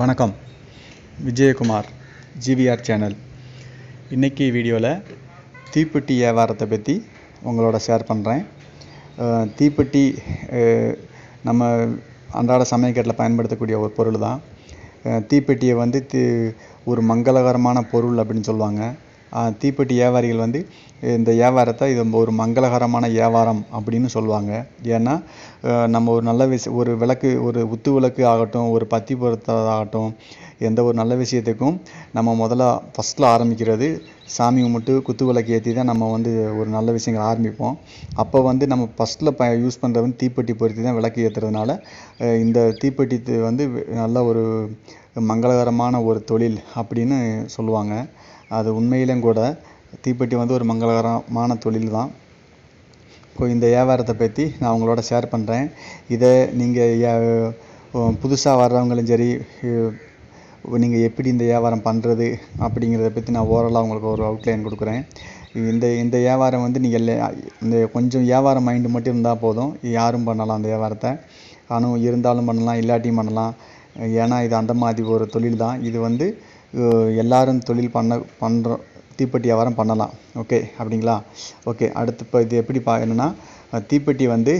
வணக்கம் Vijayakumar GVR Channel இன்னைக்கு வீடியோல தீப்பெட்டி வியாபாரத்தை பத்தி உங்களோட ஷேர் பண்றேன் தீப்பெட்டி நம்ம அன்றாட சமையல்ல பயன்படுத்தக்கூடிய ஒரு பொருள்தான் தீப்பெட்டியை வந்து ஒரு மங்களகரமான பொருள் அப்படினு சொல்வாங்க தீப்பெட்டி வியாபாரிகள் வந்து இந்த வியாபாரத்தை இது ஒரு மங்களகரமான வியாபாரம் அப்படினு சொல்வாங்க ஏன்னா நம்ம ஒரு நல்ல ஒரு விளக்கு ஒரு உத்து விளக்கு ஆகட்டும் ஒரு பத்தி பொருத்ததாகட்டும் எந்த ஒரு நல்ல விஷயத்துக்கும் நம்ம முதல்ல ஃபர்ஸ்ட்ல ஆரம்பிக்கிறது சாமி கும்பிட்டு குத்து விளக்கு ஏத்தி தான் நம்ம வந்து ஒரு நல்ல விஷயங்களை ஆரம்பிப்போம் அப்ப வந்து நம்ம ஃபர்ஸ்ட்ல யூஸ் பண்றது வந்து தீப்பெட்டி பொருத்தி தான் விளக்கு ஏத்துறதுனால இந்த தீப்பெட்டி வந்து நல்ல ஒரு மங்களகரமான ஒரு தொழில் அப்படினு சொல்வாங்க அது உண்மையிலே கூட தீப்பெட்டி வந்து ஒரு மங்களகரமான தொழில்தான் இந்த வியாபாரத்தை பத்தி நான் உங்களோட ஷேர் பண்றேன் இத நீங்க புதுசா வரவங்களும் சரி நீங்க எப்படி இந்த வியாபாரம் பண்றது அப்படிங்கறத பத்தி நான் ஓரலா உங்களுக்கு ஒரு அவுட்லைன் கொடுக்கிறேன் இந்த வியாபாரம் வந்து நீங்க இந்த கொஞ்சம் வியாபார மைண்ட் மட்டும் இருந்தா போதும் யாரும் பண்ணலாம் அந்த வியாபாரத்தை ஆனா இருந்தாலும் பண்ணலாம் இல்லாட்டியும் பண்ணலாம் ஏனா இது அந்த மாதிரி ஒரு தொழில்தான் இது வந்து எல்லாரும் தொழில் பண்ற தீப்பெட்டி வியாபாரம் பண்ணலாம் ஓகே அப்படிங்களா ஓகே அடுத்து இப்ப இது எப்படி பாக்கணும்னா தீப்பெட்டி வந்து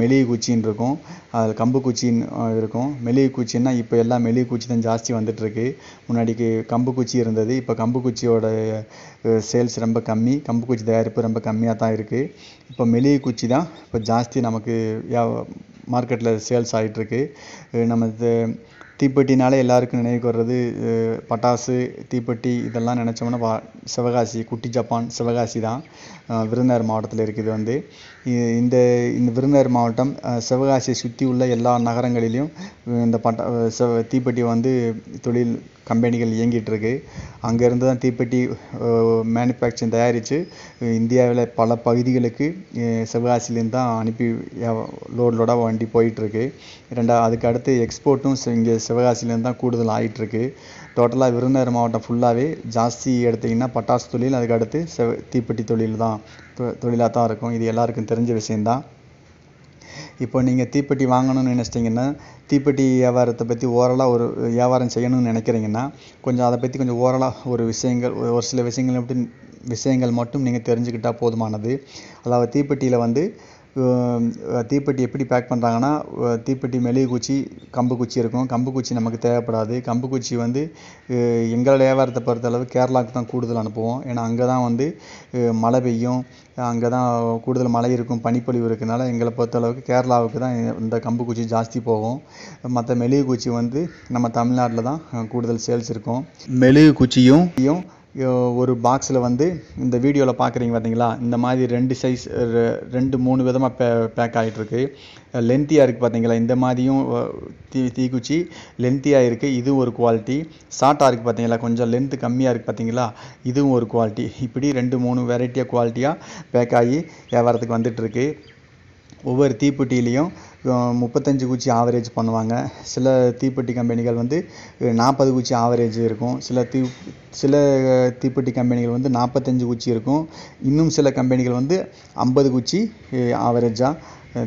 மெலிகு குச்சின்னு இருக்கும் அது கம்பு குச்சின்னு இருக்கும் மெலிகு குச்சின்னா இப்ப எல்லாம் மெலிகு குச்சி தான் ಜಾಸ್ತಿ வந்துட்டு இருக்கு முன்னாடிக்கு கம்பு குச்சி இருந்தது இப்ப கம்பு குச்சியோட சேல்ஸ் ரொம்ப கம்மி கம்பு குச்சி தயாரிப்பு ரொம்ப கம்மியா தான் இருக்கு இப்ப மெலிகு குச்சி தான் இப்ப ಜಾಸ್ತಿ நமக்கு மார்க்கெட்ல சேல்ஸ் ஆயிட்டு இருக்கு நம்ம தீப்பெட்டினாலே எல்லாருக்கும் நினைவுக்கு வருது பட்டாசு தீப்பெட்டி இதெல்லாம் நினைச்சோம்னா சிவகாசி குட்டி ஜப்பான் சிவகாசி தான் விருதுநகர் மாவட்டத்துல இருக்கு இது வந்து இந்த விருதுநகர் மாவட்டம் சிவகாசியை சுத்தி உள்ள எல்லா நகரங்களிலும் இந்த தீப்பெட்டி வந்து தொழில் கம்பெனிகள் இயங்கிட்டு இருக்கு அங்க இருந்து தான் தீப்பெட்டி manufacturing தயாரிச்சு இந்தியாவில பல பகுதிகளுக்கு சிவகாசியில இருந்து தான் அனுப்பி லோடா வண்டி போயிட்டு இருக்கு அதுக்கு அடுத்து எக்ஸ்போர்ட்டும் இங்க சிவகாசியில இருந்து தான் கூடுதல் ஆயிட்டு இருக்கு டோட்டலா விருதுநகர் மாவட்டம் ஃபுல்லாவே ஜாஸ்தி எடுத்தீங்கன்னா பட்டாசு தொழில் அதுக்கு அடுத்து தீப்பெட்டி தொழிலா தான் இருக்கும் இது எல்லாருக்கும் தெரிஞ்ச விஷயம் தான் இப்போ நீங்க தீப்பெட்டி வாங்கணும்னு நினைச்சீங்கன்னா தீப்பெட்டி வியாபாரத்தை பத்தி ஓரலா ஒரு வியாபாரம் செய்யணும்னு நினைக்கிறீங்கன்னா கொஞ்சம் அத பத்தி கொஞ்சம் ஓரலா ஒரு விஷயங்கள் ஒரு சில விஷயங்கள் மட்டும் நீங்க தெரிஞ்சுக்கிட்டா போதுமானது அதாவது தீப்பெட்டியில வந்து தீப்பெட்டி எப்படி பேக் பண்றாங்கன்னா தீப்பெட்டி மெலிகு குச்சி கம்பு குச்சி இருக்கும் கம்பு குச்சி நமக்கு தேவைப்படாது கம்பு குச்சி வந்து எங்களோட வியாபாரத்தை பொறுத்த அளவு கேரளாக்கு தான் கூடுதல் அனுப்புவோம் ஏனா அங்க தான் வந்து மழை பெய்யும் அங்க தான் கூடுதல் மழை இருக்கும் பனிப்பொழிவு இருக்கனால எங்கள பொறுத்த அளவுக்கு கேரளாவுக்கு தான் இந்த கம்பு குச்சி ಜಾಸ್ತಿ போகும் மத்த மெலிகு குச்சி வந்து நம்ம தமிழ்நாட்டுல தான் கூடுதல் சேல்ஸ் இருக்கும் மெலிகு குச்சியும் ஒரு பாக்ஸ்ல வந்து இந்த வீடியோல பாக்குறீங்க பாத்தீங்களா இந்த மாதிரி ரெண்டு சைஸ் ரெண்டு மூணு விதமா பேக் ஆயிட்டு இருக்கு லெந்தியா இருக்கு பாத்தீங்களா இந்த மாதிரியும் தீக்குச்சி லெந்தியா இருக்கு இது ஒரு குவாலிட்டி ஷார்ட்டா இருக்கு பாத்தீங்களா கொஞ்சம் லெந்த் கம்மியா இருக்கு பாத்தீங்களா இதுவும் ஒரு குவாலிட்டி இப்படி ரெண்டு மூணு வெரைட்டியா குவாலிட்டியா பேக் ஆகி வியாபாரத்துக்கு வந்துட்டு இருக்கு ஒவ்வொரு தீப்பெட்டியிலயும் 35 குச்சி ஆவரேஜ் பண்ணுவாங்க சில தீப்பெட்டி கம்பெனிகள் வந்து 40 குச்சி ஆவரேஜ் இருக்கும் சில தீப்பெட்டி கம்பெனிகள் வந்து 45 குச்சி இருக்கும் இன்னும் சில கம்பெனிகள் வந்து 50 குச்சி ஆவரேஜா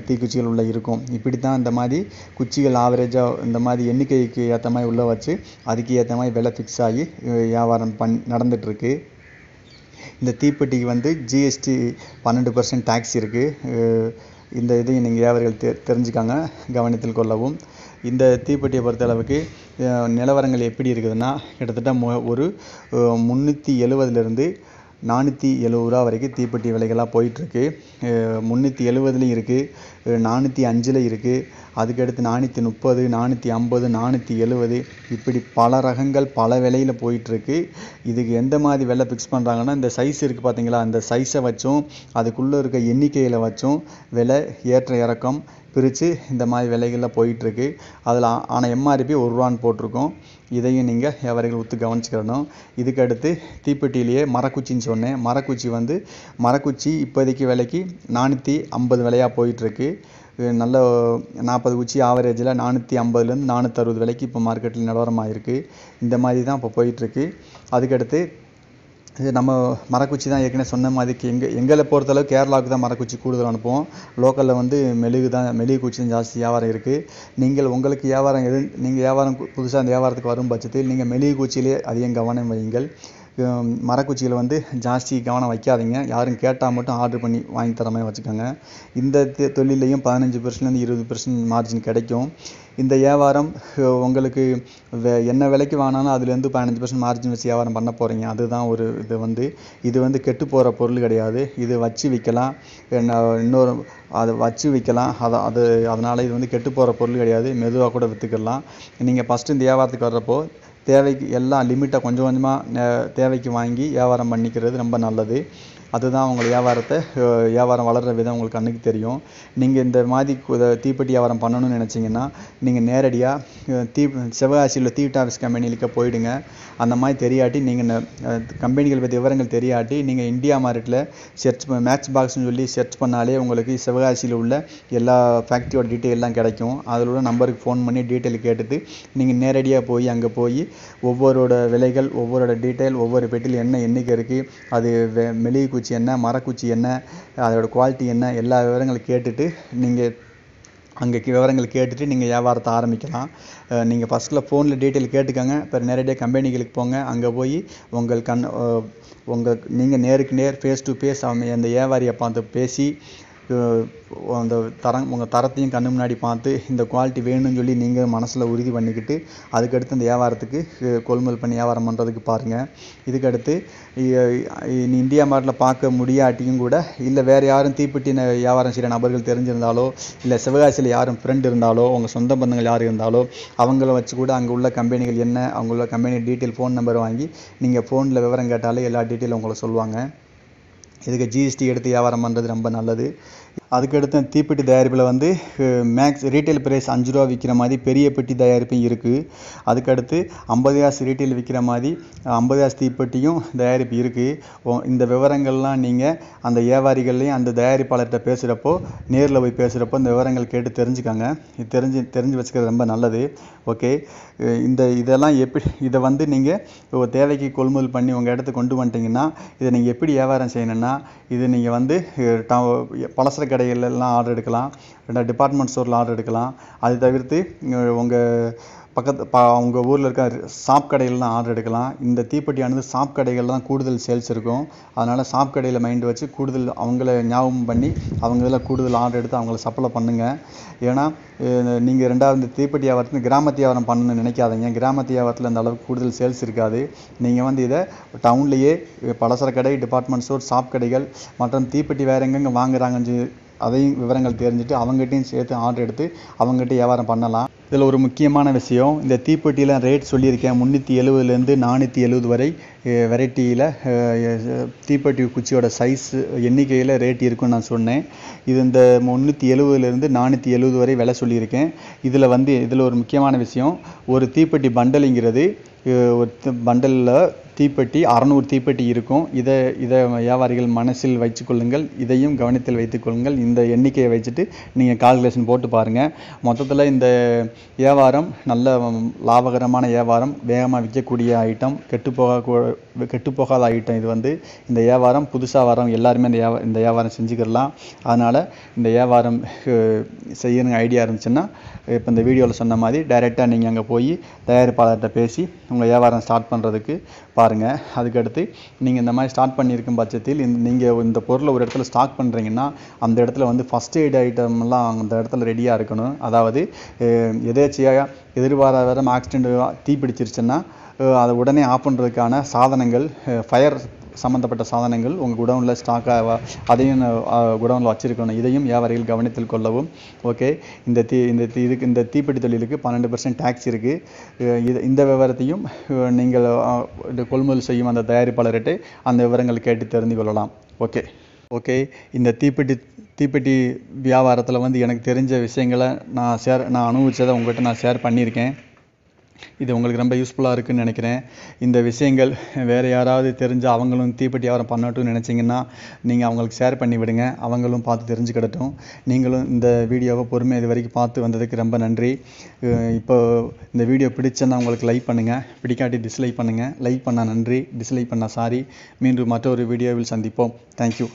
தீக்குச்சிகள் உள்ள இருக்கும் இப்படி தான் இந்த மாதிரி குச்சிகள் ஆவரேஜா இந்த மாதிரி எண்ணிக்கைக்கு ஏத்த மாதிரி உள்ள வச்சு அதுக்கு ஏத்த மாதிரி விலை ஃபிக்ஸ் ஆகி வியாபாரம் நடந்துட்டு இருக்கு இந்த தீப்பெட்டிக்கு வந்து GST 12% tax இருக்கு இந்த இதை நீங்க வியாபாரிகள் தெரிஞ்சுக்கங்க கவனத்தில் கொள்ளவும் இந்த தீப்பெட்டியை பொறுத்த அளவுக்கு நிலவரங்கள் எப்படி இருக்குதுன்னா கிட்டத்தட்ட ஒரு 370 ல இருந்து 470 ரூபாய் வரைக்கும் தீப்பெட்டி விலைகளா போயிட்டு இருக்கு 370 ல இருக்கு 405 ல இருக்கு அதுக்கு அடுத்து 430 450 470 இப்படி பல ரகங்கள் பல விலையில போயிட்டு இருக்கு இதுக்கு எந்த மாதிரி விலை ஃபிக்ஸ் பண்றாங்கன்னா இந்த சைஸ் இருக்கு பாத்தீங்களா அந்த சைஸை வச்சும் அதுக்குள்ள இருக்க எண்ணிக்கையில வச்சும் விலை ஏற்ற இறக்கம் பிரிச்சு இந்த மாதிரி விலைகள போயிட்டு இருக்கு அதுல ஆனா MRP ₹1 போட்டுருக்கும் இதையும் நீங்க வியாபாரிகள் உத்து கவனிச்சுக்கணும் இதுக்கு அடுத்து தீப்பெட்டியிலேயே மரக்குச்சின்னு சொன்னேன் மரக்குச்சி இப்போதைக்கு விலைக்கு 450 விலையா போயிட்டு இருக்கு நல்ல 40 குச்சி ஆவரேஜ்ல 450 ல இருந்து 460 விலைக்கு இப்ப மார்க்கெட்ல நிலவரமா இருக்கு இந்த மாதிரி தான் இப்ப போயிட்டு இருக்கு அதுக்கு அடுத்து நம்ம மரக்குச்சி தான் ஏற்கனவே சொன்ன மாதிரிக்கு எங்களை பொறுத்தளவு கேரளாவுக்கு தான் மரக்குச்சி கூடுதல் அனுப்புவோம். லோக்கலில் வந்து மெழுகு குச்சி தான் ஜாஸ்தி வியாபாரம் இருக்குது. நீங்கள் உங்களுக்கு வியாபாரம் நீங்கள் வியாபாரம் புதுசாக அந்த வியாபாரத்துக்கு வரும் பட்சத்தில் நீங்கள் மெழுகு குச்சியிலே அதிகம் கவனம் வையுங்கள். மரக்குச்சியில் வந்து ஜாஸ்தி கவனம் வைக்காதீங்க. யாரும் கேட்டால் மட்டும் ஆர்டர் பண்ணி வாங்கி தர மாதிரி வச்சுக்கோங்க. இந்த தொழிலையும் 15% 20% மார்ஜின் கிடைக்கும். இந்த வியாபாரம் உங்களுக்கு என்ன விலைக்கு வாங்கினாலும் அதுலேருந்து 15% மார்ஜின் வச்சு வியாபாரம் பண்ண போகிறீங்க. அதுதான் ஒரு இது வந்து கெட்டு போகிற பொருள் கிடையாது. இது வச்சு விற்கலாம், இன்னொரு அதை வச்சு விற்கலாம். அதனால் இது வந்து கெட்டு போகிற பொருள் கிடையாது. மெதுவாக கூட விற்றுக்கலாம். நீங்கள் ஃபஸ்ட்டு இந்த வியாபாரத்துக்கு வர்றப்போ தேவைக்கு எல்லாம் லிமிட்டாக கொஞ்சம் கொஞ்சமாக தேவைக்கு வாங்கி வியாபாரம் பண்ணிக்கிறது ரொம்ப நல்லது. அதுதான் உங்கள் வியாபாரம் வளர்கிற விதம் உங்களுக்கு கண்ணுக்கு தெரியும். நீங்கள் இந்த மாதிரி தீப்பெட்டி வியாபாரம் பண்ணணும்னு நினச்சிங்கன்னா நீங்கள் நேரடியாக சிவகாசியில் தீட்ட ஆஃபீஸ் கம்பெனிகளுக்கு போயிடுங்க. அந்த மாதிரி தெரியாட்டி நீங்கள் கம்பெனிகள் பற்றி விவரங்கள் தெரியாட்டி நீங்கள் இந்தியா மார்க்கெட்டில் சர்ச் மேட்ச் பாக்ஸ்னு சொல்லி சர்ச் பண்ணாலே உங்களுக்கு சிவகாசியில் உள்ள எல்லா ஃபேக்ட்ரியோட டீட்டெயிலெலாம் கிடைக்கும். அதில் உள்ள நம்பருக்கு ஃபோன் பண்ணி டீட்டெயில் கேட்டுட்டு நீங்கள் நேரடியாக போய் அங்கே போய் ஒவ்வொருட விலைகள் ஒவ்வொருட டீட்டெயில் ஒவ்வொரு பெட்டியில் என்ன எண்ணிக்கை இருக்குது, அது மெழுகு குச்சி என்ன, மரக்குச்சி என்ன, அதோட குவாலிட்டி என்ன, எல்லா விவரங்களும் கேட்டுட்டு நீங்கள் அங்கே விவரங்கள் கேட்டுட்டு நீங்கள் வியாபாரத்தை ஆரம்பிக்கலாம். நீங்கள் ஃபஸ்ட்டில் ஃபோனில் டீட்டெயில் கேட்டுக்கோங்க. இப்போ நேரடியாக கம்பெனிகளுக்கு போங்க. அங்கே போய் உங்கள் நீங்கள் நேருக்கு நேர் ஃபேஸ் டு ஃபேஸ் அந்த வியாபாரியை பார்த்து பேசி அந்த உங்கள் தரத்தையும் கண்ணு முன்னாடி பார்த்து இந்த குவாலிட்டி வேணும்னு சொல்லி நீங்கள் மனசில் உறுதி பண்ணிக்கிட்டு அதுக்கடுத்து இந்த வியாபாரத்துக்கு கொள்முதல் பண்ணி வியாபாரம் பண்ணுறதுக்கு பாருங்கள். இதுக்கடுத்து இந்தியா மார்க்கெட்டில் பார்க்க முடியாட்டியும் கூட இல்லை வேறு யாரும் தீப்பெட்டி வியாபாரம் செய்கிற நபர்கள் தெரிஞ்சிருந்தாலோ இல்லை சிவகாசியில் யாரும் ஃப்ரெண்ட் இருந்தாலோ உங்கள் சொந்த பந்தங்கள் யார் இருந்தாலோ அவங்கள வச்சு கூட அங்கே உள்ள கம்பெனிகள் என்ன, அவங்க உள்ள கம்பெனி டீட்டெயில் ஃபோன் நம்பர் வாங்கி நீங்கள் ஃபோனில் விவரம் கேட்டாலே எல்லா டீட்டெயிலும் உங்களுக்கு சொல்லுவாங்க. இதுக்கு ஜிஎஸ்டி எடுத்து வியாபாரம் பண்ணுறது ரொம்ப நல்லது. அதுக்கடுத்து தீப்பெட்டி தயாரிப்பில் வந்து மேக்ஸ் ரீட்டைல் ப்ரைஸ் 5 ரூபா விற்கிற மாதிரி பெரிய பெட்டி தயாரிப்பும் இருக்குது. அதுக்கடுத்து 50 காசு ரீட்டைல் விற்கிற மாதிரி 50 காசு தீப்பெட்டியும் தயாரிப்பு இருக்குது. இந்த விவரங்கள்லாம் நீங்கள் அந்த வியாபாரிகள்லையும் அந்த தயாரிப்பாளர்கிட்ட பேசுகிறப்போ நேரில் போய் பேசுகிறப்போ இந்த விவரங்கள் கேட்டு தெரிஞ்சுக்காங்க. இது தெரிஞ்சு வச்சுக்கிறது ரொம்ப நல்லது. ஓகே, இதெல்லாம் இதை வந்து நீங்கள் தேவைக்கு கொள்முதல் பண்ணி உங்கள் இடத்துக்கு கொண்டு வந்துட்டிங்கன்னா இதை நீங்கள் எப்படி வியாபாரம் செய்யணும்னா இது நீங்கள் வந்து பலசர கடைகளெல்லாம் ஆர்டர் எடுக்கலாம், டிபார்ட்மெண்ட் ஸ்டோரில் ஆர்டர் எடுக்கலாம். அது தவிர்த்து உங்கள் உங்கள் ஊரில் இருக்க ஷாப் கடைகள்லாம் ஆர்டர் எடுக்கலாம். இந்த தீப்பெட்டியானது ஷாப் கடைகள் தான் கூடுதல் சேல்ஸ் இருக்கும். அதனால் ஷாப் கடையில் மைண்ட் வச்சு கூடுதல் அவங்கள ஞாபகம் பண்ணி அவங்க இதில் கூடுதல் ஆர்டர் எடுத்து அவங்கள சப்ளை பண்ணுங்கள். ஏன்னா நீங்கள் ரெண்டாவது இந்த தீப்பெட்டி வியாபாரத்தில் கிராமத்து வியாபாரம் பண்ணணும்னு நினைக்காதீங்க. கிராமத்து வியாபாரத்தில் அந்த அளவுக்கு கூடுதல் சேல்ஸ் இருக்காது. நீங்கள் வந்து இதை டவுன்லேயே பலசர கடை, டிபார்ட்மெண்ட் ஸ்டோர், ஷாப் கடைகள் மற்றும் தீப்பெட்டி வேறு எங்கெங்கே வாங்குறாங்கன்னு அதையும் விவரங்கள் தெரிஞ்சுட்டு அவங்ககிட்டையும் சேர்த்து ஆர்டர் எடுத்து அவங்ககிட்ட வியாபாரம் பண்ணலாம். இதில் ஒரு முக்கியமான விஷயம், இந்த தீப்பெட்டியில் ரேட் சொல்லியிருக்கேன் 370 470 வரை வெரைட்டியில் தீப்பெட்டி குச்சியோட சைஸ் எண்ணிக்கையில் ரேட் இருக்குன்னு நான் சொன்னேன். இது இந்த 370 470 வரை விலை சொல்லியிருக்கேன். இதில் ஒரு முக்கியமான விஷயம், ஒரு தீப்பெட்டி பண்டலுங்கிறது ஒரு பண்டலில் தீப்பெட்டி 600 தீப்பெட்டி இருக்கும். இதை வியாபாரிகள் மனசில் வைத்துக்கொள்ளுங்கள். இதையும் கவனத்தில் வைத்துக்கொள்ளுங்கள். இந்த எண்ணிக்கையை வச்சுட்டு நீங்கள் கால்குலேஷன் போட்டு பாருங்கள். மொத்தத்தில் இந்த வியாபாரம் நல்ல லாபகரமான வியாபாரம், வேகமாக விற்கக்கூடிய ஐட்டம், கெட்டுப்போகாத ஐட்டம். இது வந்து இந்த வியாபாரம் புதுசாக வரவங்க எல்லாருமே இந்த வியாபாரம் செஞ்சுக்கிடலாம். அதனால் இந்த வியாபாரம் செய்யணுங்க ஐடியா இருந்துச்சுன்னா இப்போ இந்த வீடியோவில் சொன்ன மாதிரி டைரெக்டாக நீங்கள் அங்கே போய் தயாரிப்பாளர்கிட்ட பேசி உங்கள் வியாபாரம் ஸ்டார்ட் பண்ணுறதுக்கு பாருங்கள். அதுக்கடுத்து நீங்கள் இந்த மாதிரி ஸ்டார்ட் பண்ணியிருக்கும் பட்சத்தில் நீங்கள் இந்த பொருளை ஒரு இடத்துல ஸ்டாக் பண்ணுறீங்கன்னா அந்த இடத்துல வந்து ஃபஸ்ட் எய்ட் ஐட்டம்லாம் அந்த இடத்துல ரெடியாக இருக்கணும். அதாவது எதேச்சியாக எதிர்பாராத விதம் ஆக்சிடென்ட் தீப்பிடிச்சிருச்சுன்னா அதை உடனே ஆஃப் பண்ணுறதுக்கான சாதனங்கள், ஃபயர் சம்மந்தப்பட்ட சாதனங்கள் உங்கள் குடவுனில் ஸ்டாக்காக அதையும் குடவுனில் வச்சுருக்கணும். இதையும் வியாபாரிகள் கவனத்தில் கொள்ளவும். ஓகே, இந்த தீப்பெட்டி தொழிலுக்கு 12% டேக்ஸ் இருக்குது. இந்த விவரத்தையும் நீங்கள் கொள்முதல் செய்யும் அந்த தயாரிப்பாளர்கிட்ட அந்த விவரங்கள் கேட்டு தெரிந்து கொள்ளலாம். ஓகே, இந்த தீப்பெட்டி வியாபாரத்தில் வந்து எனக்கு தெரிஞ்ச விஷயங்களை நான் அனுபவித்ததை உங்கள்கிட்ட நான் ஷேர் பண்ணியிருக்கேன். இது உங்களுக்கு ரொம்ப யூஸ்ஃபுல்லா இருக்குன்னு நினைக்கிறேன். இந்த விஷயங்கள் வேற யாராவது தெரிஞ்ச அவங்களும் தீப்பெட்டி யாரும் பண்ணட்டும்னு நினைச்சீங்கன்னா நீங்க அவங்களுக்கு ஷேர் பண்ணி விடுங்க. அவங்களும் பார்த்து தெரிஞ்சுக்கிடட்டும். நீங்களும் இந்த வீடியோவை பொறுமையா இது வரைக்கும் பார்த்து வந்ததுக்கு ரொம்ப நன்றி. இப்போ இந்த வீடியோ பிடிச்சனா உங்களுக்கு லைக் பண்ணுங்க, பிடிக்காட்டி டிஸ்லைக் பண்ணுங்க. லைக் பண்ணா நன்றி, டிஸ்லைக் பண்ணா சாரி. மீண்டும் மற்றொரு வீடியோவில் சந்திப்போம். Thank you.